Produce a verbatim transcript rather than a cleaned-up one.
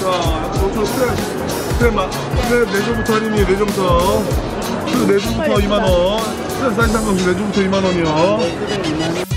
자, 여기서 스트랩, 스트랩, 스트랩 네 줄부터 할인이 네 줄부터. 스트랩 네 줄부터 이만 원. 스트랩 사이즈 상관없이 네 줄부터 이만 원이요.